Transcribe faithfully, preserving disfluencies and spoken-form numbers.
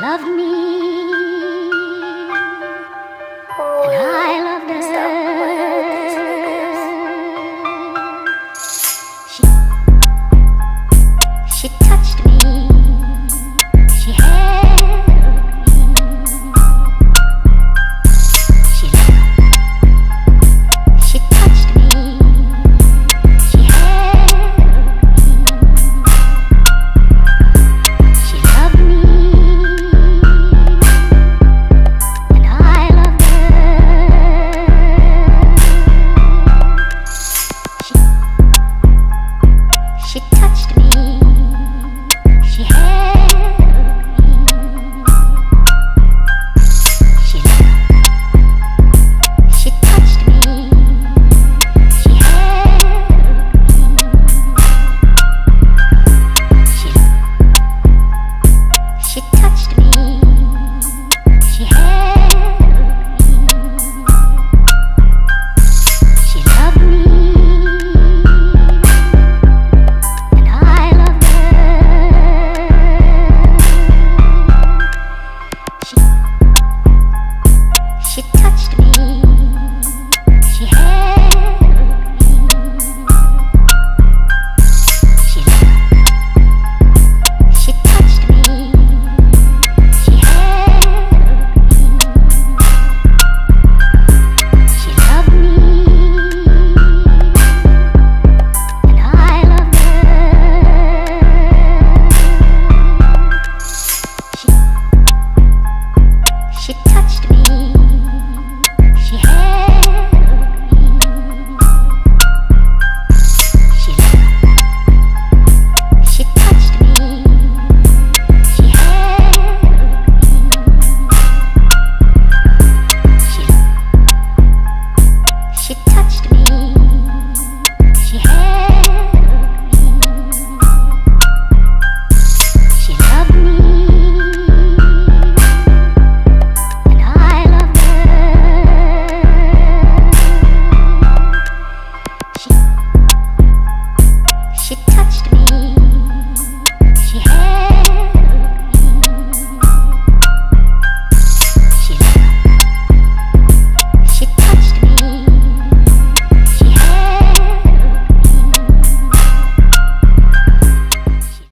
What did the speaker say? love me.